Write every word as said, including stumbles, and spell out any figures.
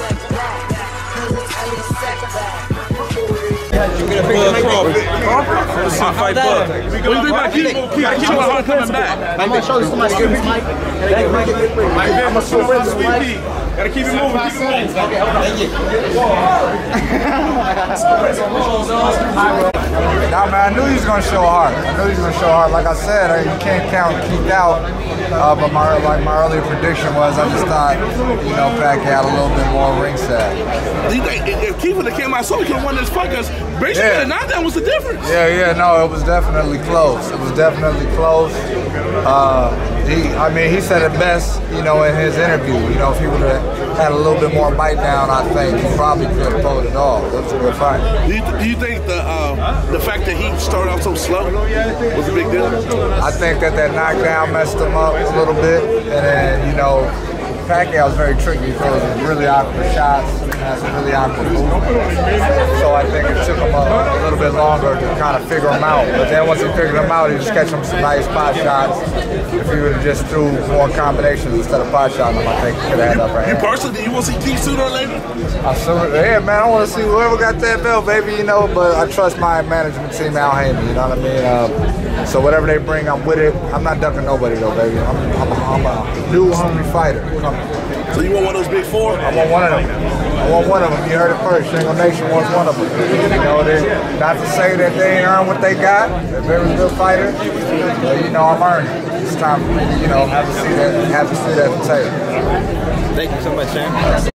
You're gonna Crawford. This is fight club. We gotta keep on coming back. I'm gonna show this to my students, Mike. I'm gonna show this to my Gotta keep it moving. Keep it moving. Okay, hold on. Thank you. Nah, man, I knew he was gonna show hard. I knew he was gonna show hard. Like I said, I, you can't count Keith out. Uh, but my like my earlier prediction was, I just thought, you know, Pacquiao had a little bit more ring set. You think if Keith would have came out, so he could have won this fuckers. Basically, yeah. The knockdown was the difference. Yeah, yeah, no, it was definitely close. It was definitely close. Uh, he, I mean, he said it best, you know, in his interview. You know, if he would have had a little bit more bite down, I think he probably could have pulled it off. That was a good fight. Do you, do you think the uh, the fact that he started off so slow was a big deal? I think that that knockdown messed him up a little bit, and then you know, Pacquiao was very tricky for some really awkward shots and has some really awkward movements. So I think it took him a, a little bit longer to kind of figure him out. But then once he figured him out, he just catch him some nice pot shots. If he would have just threw more combinations instead of pot shotting him, I think he could have had up right now. You personally, you want to see Keith sooner or later? I sooner, yeah, man, I want to see whoever got that belt, baby, you know. But I trust my management team, Al Haymon, you know what I mean? Um, so whatever they bring, I'm with it. I'm not ducking nobody, though, baby. I'm, I'm, I'm a new, hungry fighter. So you want one of those big four? I want one of them. I want one of them. You heard it first. Shingle Nation wants one of them. You know, they, not to say that they ain't earned what they got. They're very good fighters. But you know, I'm earning it. It's time for me to, you know, have to see that, have to see that potato. Thank you so much, Shane.